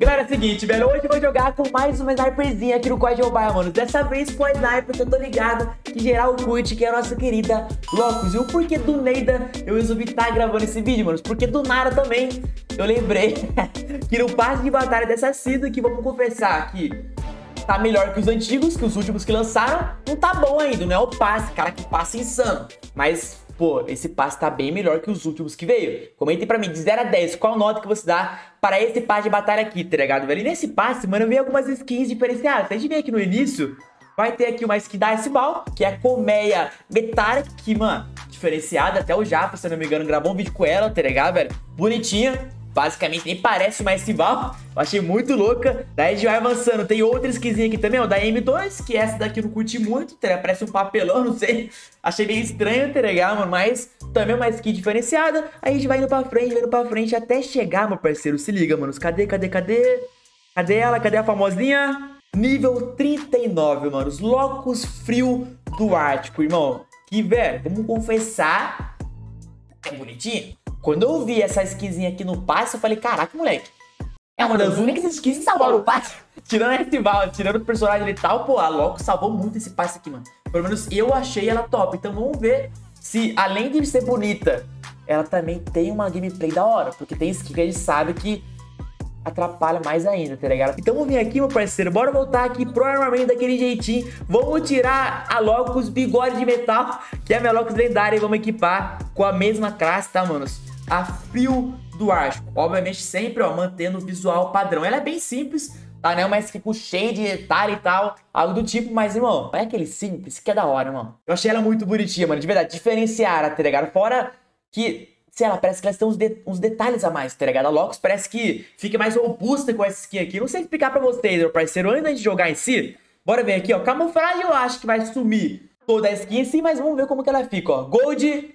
Galera, é o seguinte, velho, hoje eu vou jogar com mais uma sniperzinha aqui no COD Mobile, mano. Dessa vez com a sniper, que eu tô ligado que geral curte, que é a nossa querida Locus. E o porquê do Neida eu resolvi estar gravando esse vídeo, mano? Porque do nada também eu lembrei que no passe de batalha dessa season, que vamos confessar que tá melhor que os antigos, que os últimos que lançaram, não tá bom ainda, não é o passe, cara, que passe insano. Mas... pô, esse passe tá bem melhor que os últimos que veio. Comentem pra mim, de 0 a 10, qual nota que você dá para esse passe de batalha aqui, tá ligado, velho? E nesse passe, mano, eu vi algumas skins diferenciadas. A gente vem aqui no início, vai ter aqui uma skin da S-Ball, que é a Colmeia Metárquima, diferenciada. Até o Japa, se eu não me engano, gravou um vídeo com ela, tá ligado, velho? Bonitinha. Basicamente nem parece uma S-Ball. Eu achei muito louca. Daí a gente vai avançando. Tem outra skinzinha aqui também, ó, da M2, que essa daqui eu não curti muito, tá? Parece um papelão, não sei. Achei meio estranho, tá ligado, mano? Mas também uma skin diferenciada. Aí a gente vai indo pra frente, até chegar, meu parceiro. Se liga, mano. Cadê ela? Cadê a famosinha? Nível 39, mano. Os Locus Frio do Ártico, irmão. Que, velho, vamos confessar. É bonitinho. Quando eu vi essa skinzinha aqui no passe, eu falei, caraca, moleque, é uma das únicas skins que salvaram o passe. Tirando esse rival, tirando o personagem e tal, pô, a Locus salvou muito esse passe aqui, mano. Pelo menos eu achei ela top. Então vamos ver se, além de ser bonita, ela também tem uma gameplay da hora. Porque tem skin que a gente sabe que atrapalha mais ainda, tá ligado? Então vamos vir aqui, meu parceiro, bora voltar aqui pro armamento daquele jeitinho. Vamos tirar a Locus Bigode de Metal, que é a minha Locus lendária, e vamos equipar com a mesma classe, tá, manos? A Frio do Ártico, obviamente sempre, ó, mantendo o visual padrão. Ela é bem simples, tá, né? Mas tipo cheio de detalhe e tal, algo do tipo. Mas, irmão, é aquele simples que é da hora, irmão. Eu achei ela muito bonitinha, mano, de verdade. Diferenciar, tá ligado? Fora que, sei lá, parece que elas têm uns detalhes a mais, tá ligado? A Locus parece que fica mais robusta com essa skin aqui. Não sei explicar pra vocês, meu parceiro, antes de jogar em si. Bora ver aqui, ó, camuflagem eu acho que vai sumir toda a skin em si, mas vamos ver como que ela fica, ó. Gold,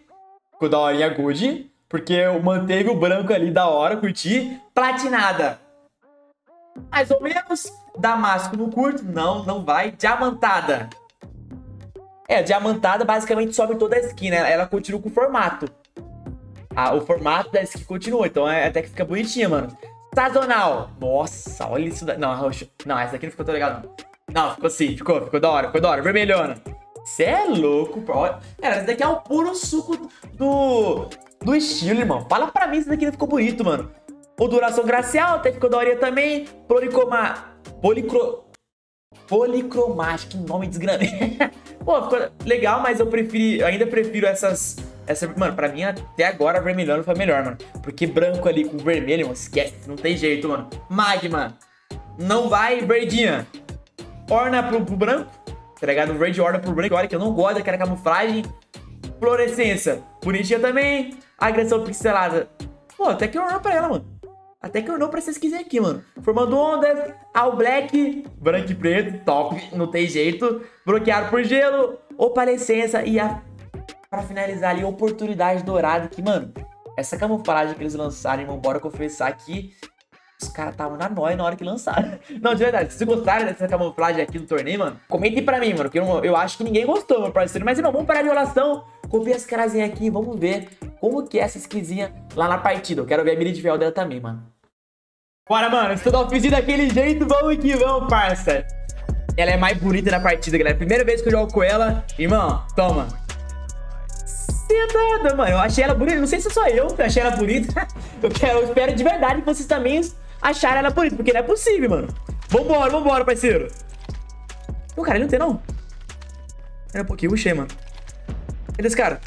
ficou da horinha Gold, porque eu manteve o branco ali, da hora, curti. Platinada, mais ou menos. Damasco no curto, não vai. Diamantada. É, diamantada basicamente sobe toda a skin, né? Ela continua com o formato. Ah, o formato da skin continua, então é, até que fica bonitinha, mano. Sazonal. Nossa, olha isso daí. Não, roxo. Não, essa aqui não ficou tão legal, não. Não, ficou sim, ficou da hora, vermelhona. Cê é louco, pô. Cara, essa daqui é o puro suco do estilo, irmão. Fala pra mim se daqui não ficou bonito, mano. Ondulação gracial, até ficou da hora também. Policromática, que nome desgramei. Pô, ficou legal, mas eu prefiro, ainda prefiro essas... mano, pra mim até agora vermelhão foi melhor, mano. Porque branco ali com vermelho, irmão, esquece, não tem jeito, mano. Magma, não vai. Verdinha, orna pro branco, tá ligado? Verde orna pro branco, olha que eu não gosto daquela camuflagem. Fluorescência, bonitinha também. Agressão pixelada. Pô, até que ornou pra ela, mano. Até que ornou pra essa skin aqui, mano. Formando ondas. All black, branco e preto, top, não tem jeito. Bloqueado por gelo, opalescência. E a, pra finalizar ali, oportunidade dourada. Que, mano, essa camuflagem que eles lançaram, irmão, bora confessar que os caras estavam na nóia na hora que lançaram. Não, de verdade, se gostaram dessa camuflagem aqui do torneio, mano, comentem pra mim, mano, que eu acho que ninguém gostou, meu parceiro. Mas, irmão, vamos parar de oração, copia as carazinhas aqui e vamos ver como que é essa skinzinha lá na partida. Eu quero ver a mira de fiel dela também, mano. Bora, mano, estou dando oficina daquele jeito, vamos que vamos, parça. Ela é mais bonita na partida, galera. Primeira vez que eu jogo com ela, irmão, toma. Nada, mano, eu achei ela bonita. Não sei se é só eu que achei ela bonita. Eu espero de verdade que vocês também acharam ela bonita, porque não é possível, mano. Vambora, parceiro. Pô, cara, ele não tem, não. Era um pouquinho, puxei, mano. Cadê esse cara?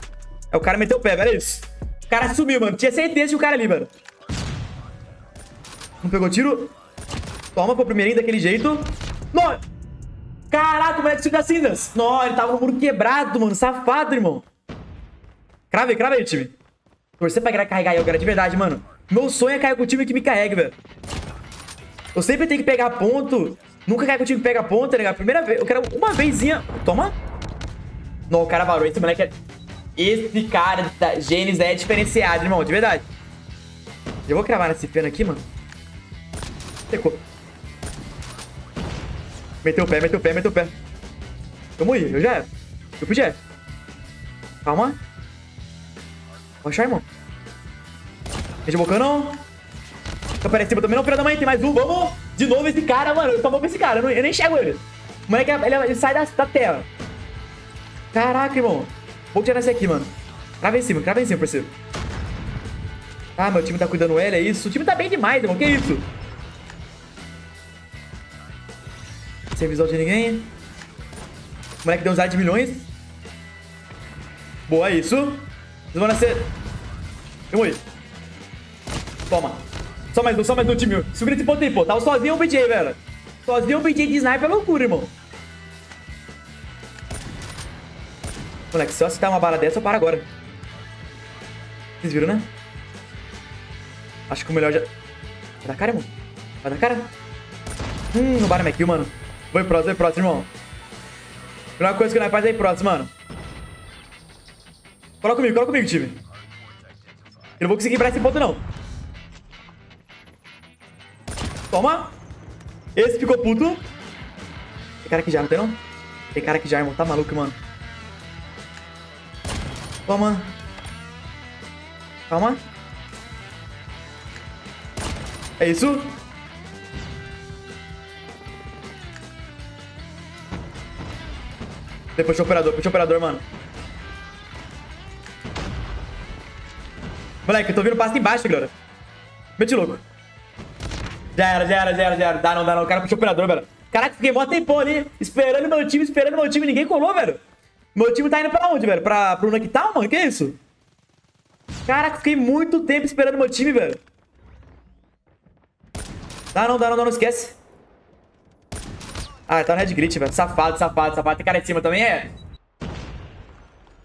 É, o cara meteu o pé, velho, isso. O cara sumiu, mano. Tinha certeza de um cara ali, mano. Não pegou tiro. Toma, pro primeirinho daquele jeito. Não. Caraca, o moleque subiu das cinzas. Não, ele tava no muro quebrado, mano. Safado, irmão. Crave aí, time. Torcer pra carregar eu, cara, de verdade, mano. Meu sonho é cair com o time que me carregue, velho. Eu sempre tenho que pegar ponto. Nunca caio com o time que pega ponto, tá ligado? Primeira vez, eu quero uma vezinha. Toma. Não, o cara varou. Esse moleque é... esse cara da Gênesis é diferenciado, irmão, de verdade. Eu vou cravar nesse pena aqui, mano. Secou. Meteu o pé, Tamo aí, eu já era. Eu podia. Calma. Vou achar, irmão. Rede bocão, não. Então, pera, em cima também não, filha da mãe. Tem mais um. Vamos. De novo esse cara, mano. Eu só vou pra esse cara. Eu nem enxergo ele. O moleque, ele sai da tela. Caraca, irmão. Vou tirar esse aqui, mano. Crava em cima, parceiro. Ah, meu time tá cuidando ele, é isso. O time tá bem demais, irmão. Que isso? Sem visão de ninguém. O moleque deu um zar de milhões. Boa, é isso. Eles vão nascer. Vamos aí. Toma. Só mais um time. Segura esse ponto aí, pô. Tava sozinho o BJ, velho. Sozinho o BJ de sniper é loucura, irmão. Moleque, se eu acertar uma bala dessa, eu paro agora. Vocês viram, né? Acho que o melhor já... Vai dar cara, irmão. Vai dar cara. Não para minha kill, mano. Vai próximo, irmão. A melhor coisa que nós faz é ir próximo, mano. Coloca comigo, time. Eu não vou conseguir quebrar esse ponto, não. Toma. Esse ficou puto. Tem cara aqui já, não tem, não? Tem cara aqui já, irmão. Tá maluco, mano. Toma. Calma. É isso. Depois puxa o operador, mano. Moleque, eu tô vendo passe embaixo, galera. Mete louco. Já era. Dá não. O cara puxou o operador, velho. Caraca, fiquei mó tempão ali. Esperando meu time. Ninguém colou, velho. Meu time tá indo pra onde, velho? Pro Nukitao, mano? Que isso? Caraca, fiquei muito tempo esperando meu time, velho. Dá não. Esquece. Ah, tá no red grit, velho. Safado. Tem cara em cima também, é?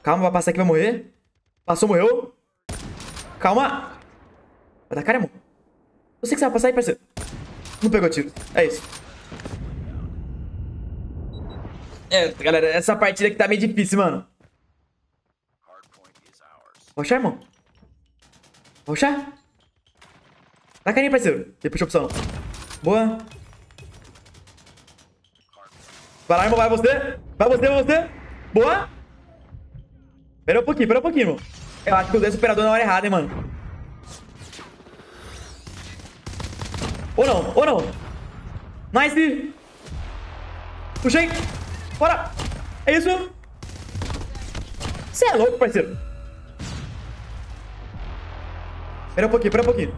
Calma, vai passar aqui, vai morrer. Passou, morreu. Calma. Vai dar cara, irmão. Eu sei que você vai passar aí, parceiro. Não pegou tiro. É isso. É, galera, essa partida aqui tá meio difícil, mano. Roxar, irmão. Roxar. Dá carinha, parceiro. Ele puxou a opção. Boa. Vai lá, irmão. Vai você. Boa. Pera um pouquinho, irmão. Eu acho que eu dei o operador na hora errada, hein, mano. Ou não. Nice. Puxei. Bora. É isso. Você é louco, parceiro. Pera um pouquinho.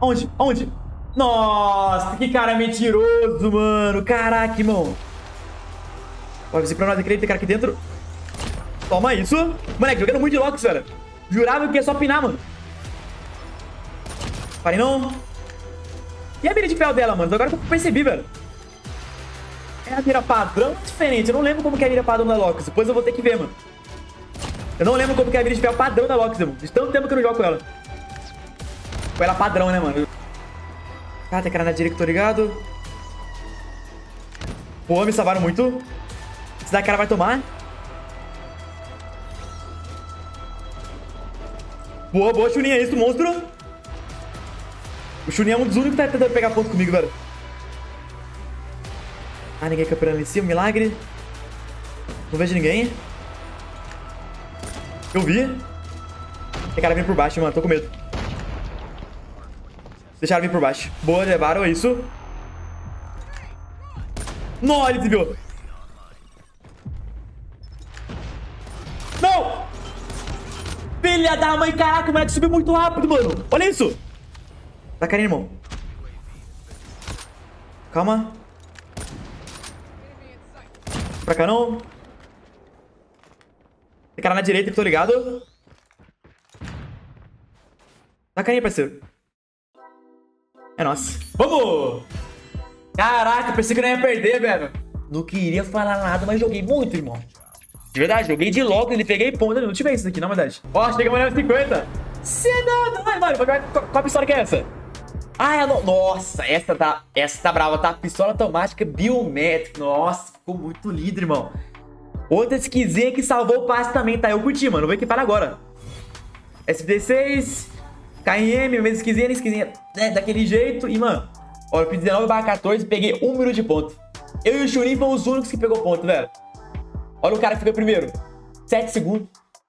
Onde? Nossa, que cara mentiroso, mano. Caraca, irmão. Vai vir pra nós aqui, tem cara aqui dentro. Toma isso. Moleque, jogando muito de Locus, velho. Jurava que ia só pinar, mano. Parei não. E a mira de ferro dela, mano? Agora que eu percebi, velho. É a mira padrão diferente. Eu não lembro como que é a mira padrão da Locus. Depois eu vou ter que ver, mano. Eu não lembro como que é a mira de ferro padrão da Locus, mano. De tanto tempo que eu não jogo com ela. Com ela padrão, né, mano? Ah, tem cara na direita, tô ligado. Pô, me salvaram muito. Se dá cara, vai tomar. Boa, Chuninha, é isso, monstro. O Chuninha é um dos únicos que tá tentando pegar ponto comigo, velho. Ah, ninguém campeando ali em cima, milagre. Não vejo ninguém. Eu vi. Tem cara vindo por baixo, mano, tô com medo. Deixaram vir por baixo. Boa, levaram, é isso. Não, ele desviou. Não! Filha da mãe, caraca, o moleque subiu muito rápido, mano. Olha isso. Dá carinha, irmão. Calma. Pra cá não. Tem cara na direita, tô ligado. Dá carinha, parceiro. É nossa. Vamos! Caraca, pensei que eu não ia perder, velho. Não queria falar nada, mas joguei muito, irmão. De verdade, joguei de logo, ele peguei ponta. Não tive isso aqui, na verdade. Ó, chega a 50. Cê não, vai, mano. Qual pistola que é essa? Ah, é não. Nossa, essa tá brava, tá? Pistola automática biométrica. Nossa, ficou muito lindo, irmão. Outra esquisinha que salvou o passe também, tá? Eu curti, mano. Vou equipar agora. SP6. KM, mesmo esquisinha, né? Daquele jeito. E, mano, ó, eu fiz 19/14, peguei 1 minuto de ponto. Eu e o Chunin fomos os únicos que pegou ponto, velho. Olha o cara que ficou primeiro. 7 segundos.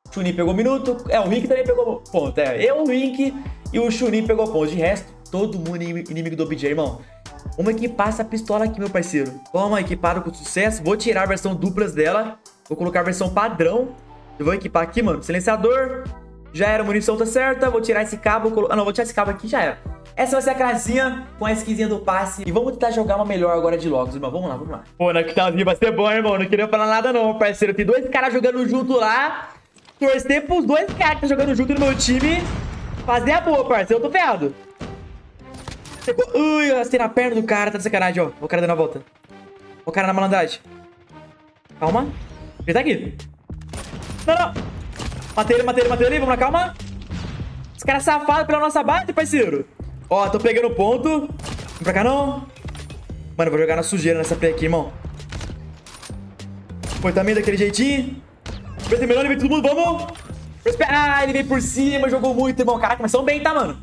O Chunin pegou minuto. É, o Rick também pegou ponto. É, eu, o Rick e o Chunin pegou ponto. De resto, todo mundo inimigo do OBJ, irmão. Vamos equipar essa pistola aqui, meu parceiro. Toma, equipado com sucesso. Vou tirar a versão duplas dela. Vou colocar a versão padrão. Eu vou equipar aqui, mano. Silenciador. Já era, a munição tá certa. Vou tirar esse cabo. Ah, não, vou tirar esse cabo aqui, já era. Essa vai ser a classinha com a skinzinha do passe. E vamos tentar jogar uma melhor agora de Locus, irmão. Vamos lá, vamos lá. Pô, Nukitauzinho vai ser bom, irmão. Não queria falar nada não, parceiro. Tem dois caras jogando junto lá. Torcer pros dois caras que tá jogando junto no meu time. Fazer a boa, parceiro. Eu tô ferrado. Ui, eu arrastei na perna do cara. Tá de sacanagem, ó. O cara dando a volta. O cara na malandragem. Calma. Ele tá aqui. Não, não. Matei ele, matei ele, matei ele. Vamos lá, calma. Esse cara é safado pela nossa base, parceiro. Ó, tô pegando ponto. Vem pra cá, não. Mano, eu vou jogar na sujeira nessa play aqui, irmão. Foi também daquele jeitinho. Ele veio de todo mundo, vamos. Ah, ele veio por cima, jogou muito, irmão. Caraca, mas são bem, tá, mano?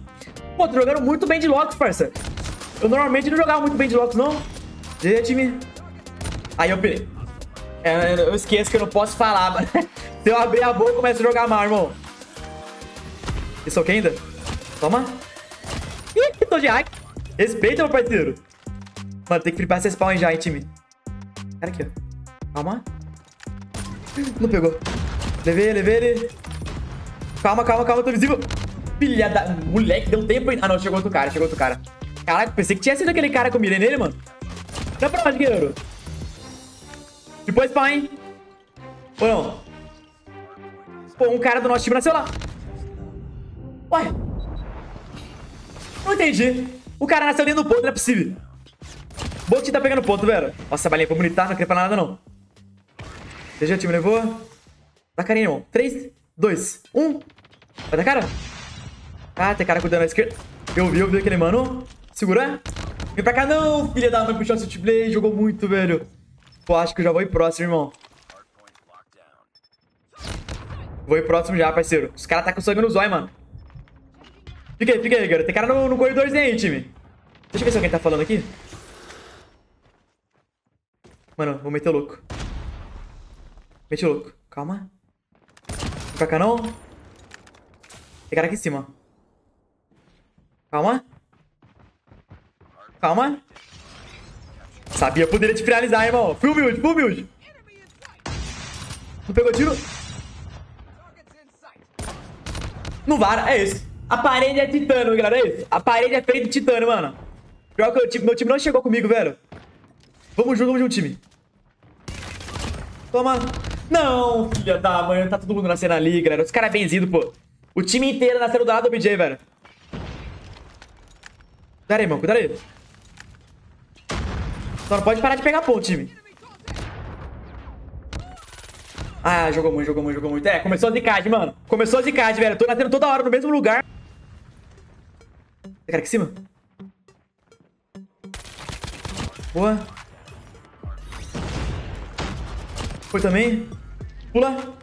Pô, tô jogando muito bem de Locus, parça. Eu normalmente não jogava muito bem de Locus, não. GG, time. Aí eu pirei. Eu esqueço que eu não posso falar, mano. Se eu abrir a boca, eu começo a jogar mal, irmão. Isso aqui ainda? Toma. Ih, tô de hack. Respeita, meu parceiro. Mano, tem que flipar essa spawn já, hein, time. Cara aqui, ó. Calma. Não pegou. Levei, levei ele. Calma, calma, calma, tô visível. Filha da... Moleque, deu tempo ainda. Ah, não, chegou outro cara, chegou outro cara. Caraca, pensei que tinha sido aquele cara que eu mirei nele, mano. Dá pra onde, guerreiro? Depois spawn, hein? Ou não? Pô, um cara do nosso time nasceu lá. Ué? Não entendi. O cara nasceu dentro do ponto, não é possível. Bot tá pegando ponto, velho. Nossa, a balinha foi bonita, não queria falar nada, não. GG, o time levou. Dá carinha, irmão. 3, 2, 1. Vai dar cara? Ah, tem cara cuidando da esquerda. Eu vi aquele mano. Segura. Vem pra cá, não. Filha da mãe, puxou o Switch Blade. Jogou muito, velho. Pô, acho que eu já vou ir próximo, irmão. Vou ir próximo já, parceiro. Os caras tá com sangue no zóio, mano. Fica aí, galera. Tem cara no corredorzinho aí, time. Deixa eu ver se alguém tá falando aqui. Mano, vou meter o louco. Mete o louco. Calma. Vem pra cá, não. Tem cara aqui em cima. Calma. Calma. Sabia, eu poderia te finalizar, irmão. Fui humilde, fui humilde. Não pegou tiro. Não vara, é isso. A parede é titânio, galera, é isso. A parede é feita de titânio, mano. Pior que meu time não chegou comigo, velho. Vamos junto, time. Toma. Não, filha da mãe, tá todo mundo nascendo ali, galera. Os caras é benzido, pô. O time inteiro nascendo do lado do BJ, velho. Cuidado aí, irmão, cuidado aí. Só não pode parar de pegar ponto, time. Ah, jogou muito, jogou muito, jogou muito. É, começou a zicade, mano. Começou a zicade, velho. Tô nascendo toda hora no mesmo lugar. Tem cara aqui em cima? Boa. Foi também. Pula.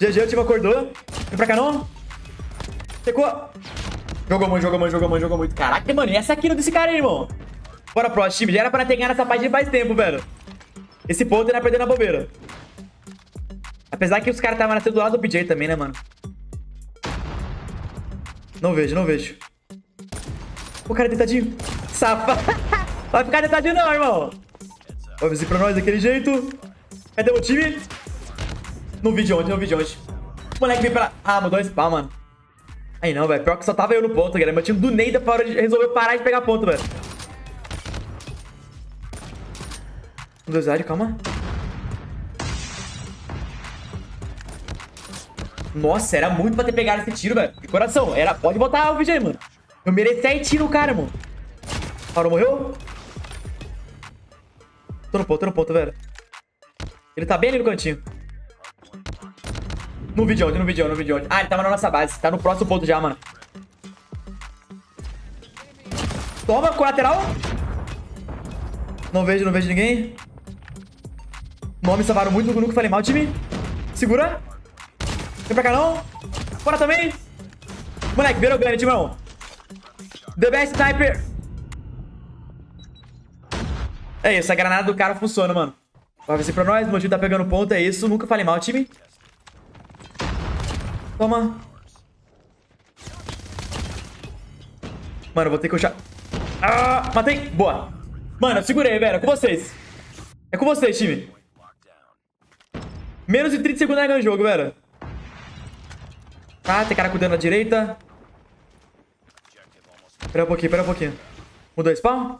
GG, o time acordou. Vem pra cá, não. Secou. Jogou muito, jogou muito, jogou muito, jogou muito. Caraca, mano, e essa aqui não desse cara aí, irmão. Bora, próximo time. Já era pra ter ganhado essa parte faz tempo, velho. Esse ponto ele vai perder na bobeira. Apesar que os caras estavam nascendo do lado do BJ também, né, mano? Não vejo, não vejo. O cara é deitadinho. Safa. Vai ficar deitadinho não, irmão. Vai vir pra nós daquele jeito. Cadê o time? Não vi de onde, não vi de onde. O moleque veio pra... Ah, mudou o spawn, mano. Aí não, velho. Pior que só tava eu no ponto, galera. Meu time do Neida resolveu parar de pegar ponto, velho. Um, dois, área, calma. Nossa, era muito pra ter pegado esse tiro, velho. De coração. Era... Pode botar o vídeo aí, mano. Eu mereci aí tiro o cara, mano. Parou, morreu? Tô no ponto, velho. Ele tá bem ali no cantinho. Não vi de onde, não vi de onde, não vi de onde. Ah, ele tava na nossa base. Tá no próximo ponto já, mano. Toma, colateral. Não vejo, não vejo ninguém. Não, me salvaram muito. Nunca falei mal, time. Segura. Vem pra cá, não. Fora também. Moleque, virou grande, timão. The best sniper. É isso, a granada do cara funciona, mano. Vai vencer pra nós, o meu time tá pegando ponto, é isso. Nunca falei mal, time. Toma. Mano, vou ter que puxar. Ah, matei. Boa. Mano, segurei, velho. É com vocês. É com vocês, time. Menos de 30 segundos ganha o jogo, velho. Ah, tem cara cuidando na direita. Pera um pouquinho, pera um pouquinho. Mudou spawn?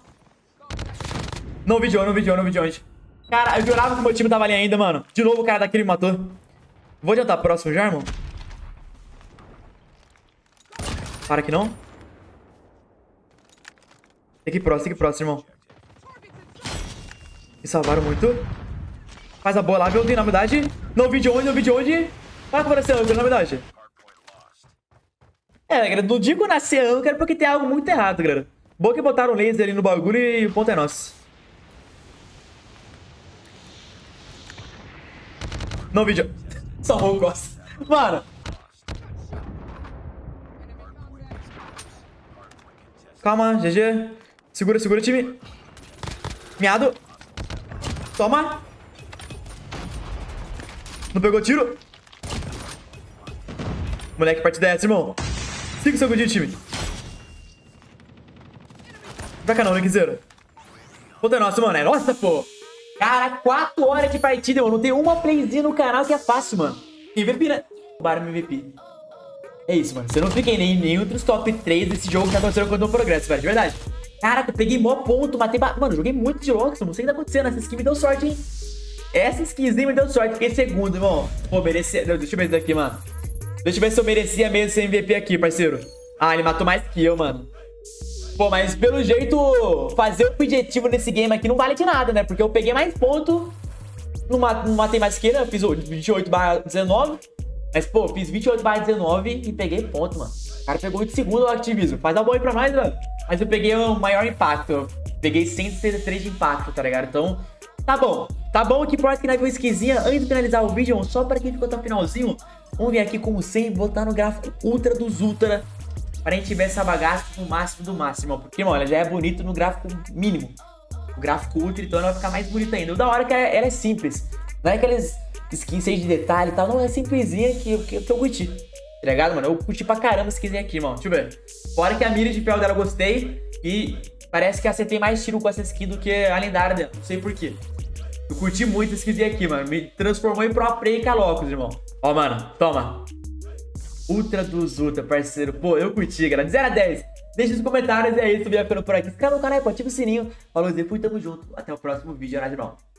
Não vi de onde, não vi de onde, não vi de onde. Cara, eu jurava que o meu time tava ali ainda, mano. De novo o cara daquele me matou. Vou adiantar próximo já, irmão. Para que não. Tem que ir próximo, irmão. Me salvaram muito. Faz a boa lá, viu? Tem novidade. Não vi de onde, não vi de onde. Para que apareceu, eu tenho novidade. É, galera, não digo na CEAN, eu quero porque tem algo muito errado, galera. Bom que botaram laser ali no bagulho e o ponto é nosso. Não vi de onde. Salvou o Costa. Mano. Calma, GG. Segura, segura, time. Miado. Toma. Não pegou tiro. Moleque, parte dessa, irmão. 5 segundos, time. Vai cá não, Nickzeiro. Puta nossa, mano. É nossa, pô. Cara, 4 horas de partida, mano. Não tem uma playzinha no canal que é fácil, mano. MVP, né? Roubaram MVP. É isso, mano. Você não fica em nenhum dos top 3 desse jogo que tá acontecendo quando eu progresso, velho. De verdade. Caraca, eu peguei mó ponto, matei... Mano, joguei muito de Locus, não sei o que tá acontecendo. Essa skin me deu sorte, hein? Essa skinzinha me deu sorte. Fiquei segundo, irmão. Pô, merecia... Deixa eu ver isso daqui, mano. Deixa eu ver se eu merecia mesmo esse MVP aqui, parceiro. Ah, ele matou mais que eu, mano. Pô, mas pelo jeito, fazer o objetivo nesse game aqui não vale de nada, né? Porque eu peguei mais ponto, não matei mais que ele, eu fiz 28/19. Mas, pô, fiz 28/19 e peguei ponto, mano. O cara pegou 8 segundos o Activision. Faz a boa aí pra nós, mano. Mas eu peguei o maior impacto. Eu peguei 163 de impacto, tá ligado? Então, tá bom. Tá bom aqui, por mais que não é uma skinzinha. Antes de finalizar o vídeo, só pra quem ficou até o finalzinho, vamos vir aqui com o 100 e botar no gráfico ultra dos ultra. Pra gente ver essa bagaça no máximo do máximo, ó. Porque, mano, ela já é bonito no gráfico mínimo. O gráfico ultra, então, ela vai ficar mais bonita ainda. O da hora que ela é simples. Não é aquelas skins cheias de detalhe e tal. Não, é simplesinha que eu curti. Tá ligado, mano? Eu curti pra caramba essa skinzinha aqui, mano. Deixa eu ver. Fora que a mira de ferro dela eu gostei. E parece que acertei mais tiro com essa skin do que a lendária dela. Não sei porquê. Eu curti muito essa skinzinha aqui, mano. Me transformou em pro play Calocos, irmão. Ó, mano. Toma. Ultra dos Ultra, parceiro. Pô, eu curti, galera. De 0 a 10. Deixa nos comentários. É isso, eu vou ficando por aqui. Se inscreve no canal, ativa o sininho. Falou, Zé. Fui, tamo junto. Até o próximo vídeo, né, irmão?